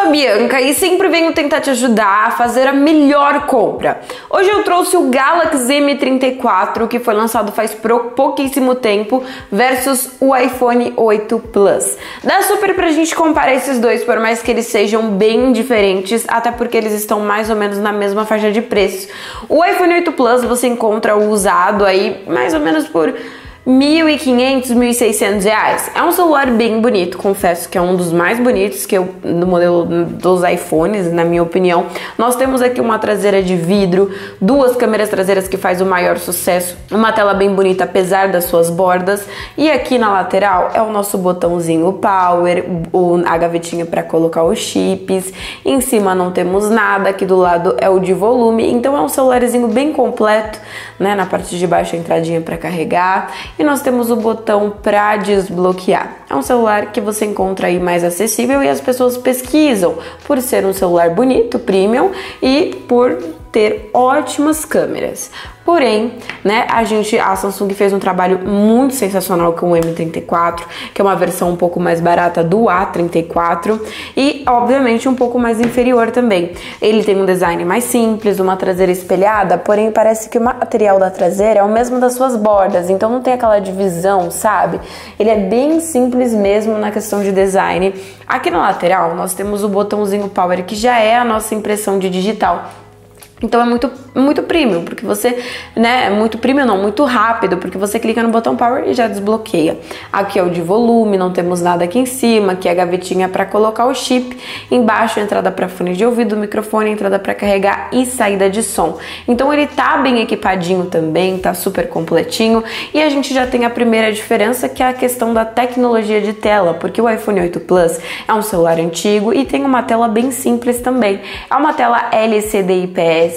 sou a Bianca e sempre venho tentar te ajudar a fazer a melhor compra. Hoje eu trouxe o Galaxy M34, que foi lançado faz pouquíssimo tempo, versus o iPhone 8 Plus. Dá super pra gente comparar esses dois, por mais que eles sejam bem diferentes, até porque eles estão mais ou menos na mesma faixa de preço. O iPhone 8 Plus você encontra o usado aí mais ou menos por R$ 1.500, R$ 1.600. É um celular bem bonito, confesso que é um dos mais bonitos que do modelo dos iPhones, na minha opinião. Nós temos aqui uma traseira de vidro, duas câmeras traseiras que faz o maior sucesso, uma tela bem bonita apesar das suas bordas, e aqui na lateral é o nosso botãozinho power, a gavetinha para colocar os chips, em cima não temos nada, aqui do lado é o de volume, então é um celularzinho bem completo, né? Na parte de baixo a entradinha para carregar, e nós temos o botão para desbloquear. É um celular que você encontra aí mais acessível e as pessoas pesquisam por ser um celular bonito, premium, e por ter ótimas câmeras. Porém, né, a Samsung fez um trabalho muito sensacional com o M34, que é uma versão um pouco mais barata do A34 e, obviamente, um pouco mais inferior também. Ele tem um design mais simples, uma traseira espelhada, porém parece que o material da traseira é o mesmo das suas bordas, então não tem aquela divisão, sabe? Ele é bem simples mesmo na questão de design. Aqui na lateral, nós temos o botãozinho power, que já é a nossa impressão de digital. Então é muito premium, porque você, né, muito rápido, porque você clica no botão power e já desbloqueia. Aqui é o de volume, não temos nada aqui em cima, aqui é a gavetinha para colocar o chip, embaixo entrada para fone de ouvido, microfone, entrada para carregar e saída de som. Então ele tá bem equipadinho também, tá super completinho, e a gente já tem a primeira diferença, que é a questão da tecnologia de tela, porque o iPhone 8 Plus é um celular antigo e tem uma tela bem simples também. É uma tela LCD IPS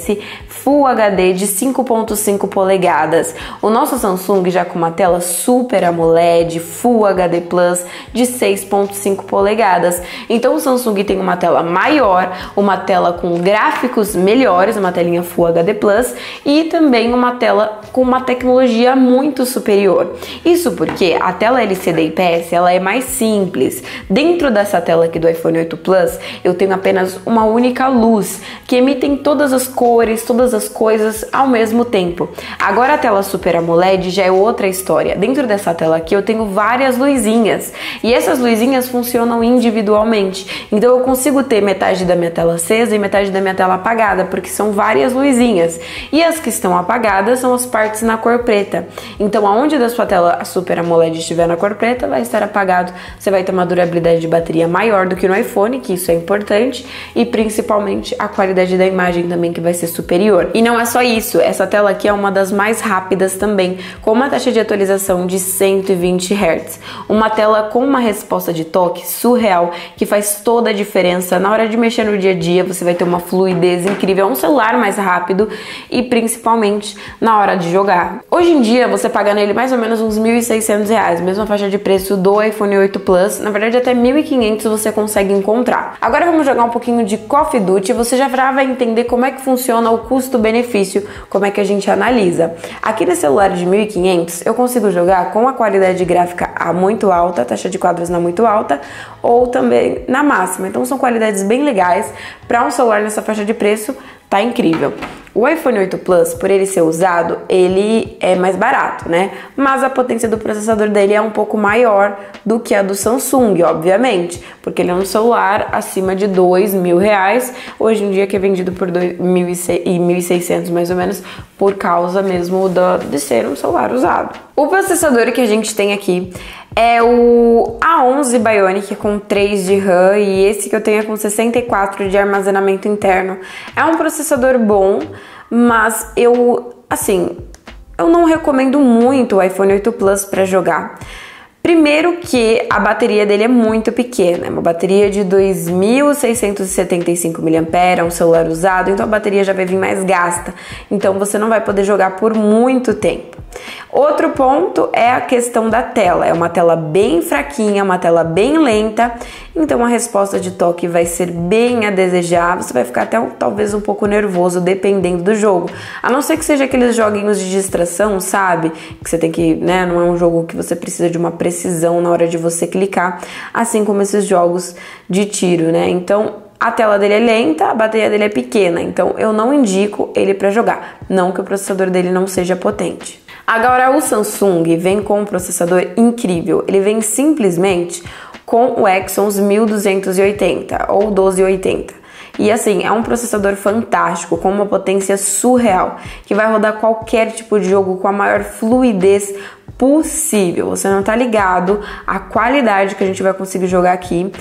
Full HD de 5.5 polegadas. O nosso Samsung já com uma tela Super AMOLED Full HD Plus de 6.5 polegadas. Então o Samsung tem uma tela maior, uma tela com gráficos melhores, uma telinha Full HD Plus, e também uma tela com uma tecnologia muito superior. Isso porque a tela LCD IPS ela é mais simples. Dentro dessa tela aqui do iPhone 8 Plus, eu tenho apenas uma única luz que emitem todas as cores, todas as coisas ao mesmo tempo. Agora a tela Super AMOLED já é outra história. Dentro dessa tela aqui eu tenho várias luzinhas e essas luzinhas funcionam individualmente. Então eu consigo ter metade da minha tela acesa e metade da minha tela apagada, porque são várias luzinhas. E as que estão apagadas são as partes na cor preta. Então aonde da sua tela Super AMOLED estiver na cor preta, vai estar apagado. Você vai ter uma durabilidade de bateria maior do que no iPhone, que isso é importante, e principalmente a qualidade da imagem também, que vai ser superior. E não é só isso, essa tela aqui é uma das mais rápidas também, com uma taxa de atualização de 120 Hz. Uma tela com uma resposta de toque surreal, que faz toda a diferença na hora de mexer no dia a dia, você vai ter uma fluidez incrível, um celular mais rápido e principalmente na hora de jogar. Hoje em dia você paga nele mais ou menos uns R$ 1.600, mesma faixa de preço do iPhone 8 Plus, na verdade até 1.500 você consegue encontrar. Agora vamos jogar um pouquinho de Coffee Duty, você já vai entender como é que funciona o custo-benefício, como é que a gente analisa. Aqui nesse celular de 1.500 eu consigo jogar com a qualidade gráfica a muito alta, taxa de quadros na muito alta, ou também na máxima. Então são qualidades bem legais para um celular nessa faixa de preço, tá incrível. O iPhone 8 Plus, por ele ser usado, ele é mais barato, né? Mas a potência do processador dele é um pouco maior do que a do Samsung, obviamente, porque ele é um celular acima de R$ 2.000, hoje em dia que é vendido por R$ 1.600 mais ou menos, por causa mesmo de ser um celular usado. O processador que a gente tem aqui é o A11 Bionic com 3 de RAM, e esse que eu tenho é com 64 de armazenamento interno. É um processador bom, mas eu não recomendo muito o iPhone 8 Plus para jogar. Primeiro que a bateria dele é muito pequena, é uma bateria de 2.675 mAh, é um celular usado, então a bateria já vai vir mais gasta, então você não vai poder jogar por muito tempo. Outro ponto é a questão da tela, é uma tela bem fraquinha, uma tela bem lenta, então a resposta de toque vai ser bem a desejar, você vai ficar até talvez um pouco nervoso dependendo do jogo, a não ser que seja aqueles joguinhos de distração, sabe, que você tem que, né, não é um jogo que você precisa de uma precisão na hora de você clicar, assim como esses jogos de tiro, né, então A tela dele é lenta, a bateria dele é pequena, então eu não indico ele para jogar, não que o processador dele não seja potente. Agora o Samsung vem com um processador incrível, ele vem simplesmente com o Exynos 1280 ou 1280. E assim, é um processador fantástico, com uma potência surreal, que vai rodar qualquer tipo de jogo com a maior fluidez possível. Você não tá ligado à qualidade que a gente vai conseguir jogar aqui,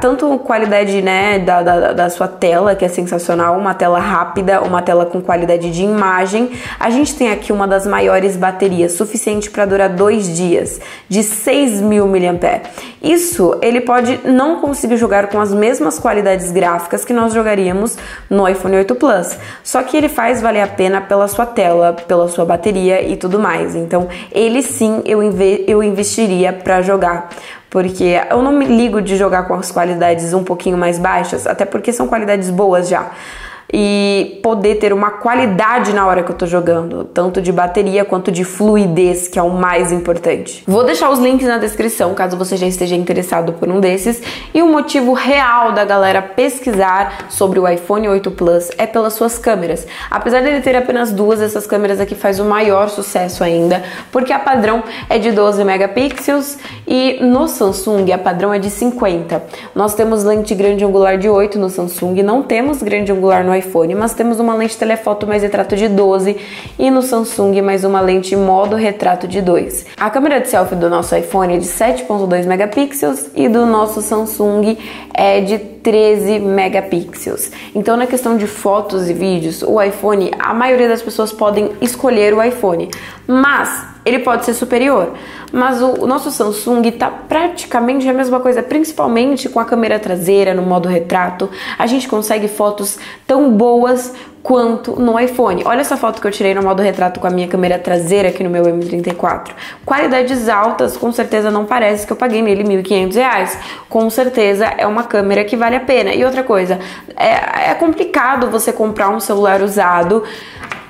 tanto qualidade, né, da sua tela, que é sensacional, uma tela rápida, uma tela com qualidade de imagem. A gente tem aqui uma das maiores baterias, suficiente para durar 2 dias, de 6.000 mAh. Isso ele pode não conseguir jogar com as mesmas qualidades gráficas que nós jogaríamos no iPhone 8 Plus, só que ele faz valer a pena pela sua tela, pela sua bateria e tudo mais. Então ele sim eu investiria para jogar, porque eu não me ligo de jogar com as qualidades um pouquinho mais baixas, até porque são qualidades boas já. E poder ter uma qualidade na hora que eu tô jogando, tanto de bateria quanto de fluidez, que é o mais importante. Vou deixar os links na descrição, caso você já esteja interessado por um desses. E o motivo real da galera pesquisar sobre o iPhone 8 Plus é pelas suas câmeras. Apesar dele ter apenas 2, essas câmeras aqui faz o maior sucesso ainda, porque a padrão é de 12 megapixels e no Samsung a padrão é de 50. Nós temos lente grande angular de 8 no Samsung, não temos grande angular no iPhone, mas temos uma lente telefoto mais retrato de 12 e no Samsung mais uma lente modo retrato de 2. A câmera de selfie do nosso iPhone é de 7.2 megapixels e do nosso Samsung é de 13 megapixels. Então, na questão de fotos e vídeos, o iPhone, a maioria das pessoas podem escolher o iPhone, mas ele pode ser superior, mas o nosso Samsung tá praticamente a mesma coisa, principalmente com a câmera traseira no modo retrato. A gente consegue fotos tão boas quanto no iPhone. Olha essa foto que eu tirei no modo retrato com a minha câmera traseira aqui no meu M34. Qualidades altas, com certeza não parece que eu paguei nele R$ 1.500. Com certeza é uma câmera que vale a pena. E outra coisa, é complicado você comprar um celular usado.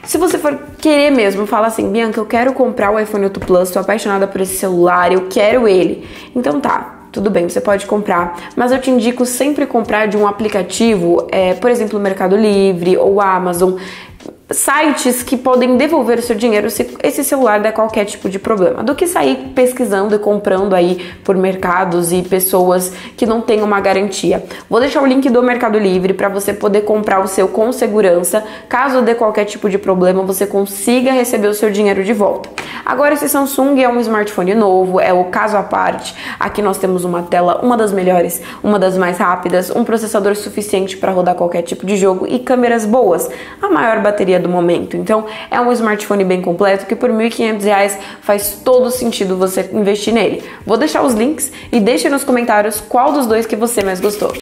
Se você for querer mesmo, fala assim: Bianca, eu quero comprar o iPhone 8 Plus, tô apaixonada por esse celular, eu quero ele. Então tá, tudo bem, você pode comprar, mas eu te indico sempre comprar de um aplicativo, por exemplo, Mercado Livre ou Amazon, sites que podem devolver o seu dinheiro se esse celular der qualquer tipo de problema, do que sair pesquisando e comprando aí por mercados e pessoas que não têm uma garantia. Vou deixar o link do Mercado Livre para você poder comprar o seu com segurança, caso dê qualquer tipo de problema, você consiga receber o seu dinheiro de volta. Agora, esse Samsung é um smartphone novo, é o caso à parte. Aqui nós temos uma tela, uma das melhores, uma das mais rápidas, um processador suficiente para rodar qualquer tipo de jogo e câmeras boas, a maior bateria do momento. Então é um smartphone bem completo que por R$ 1.500 faz todo sentido você investir nele. Vou deixar os links e deixe nos comentários qual dos dois que você mais gostou.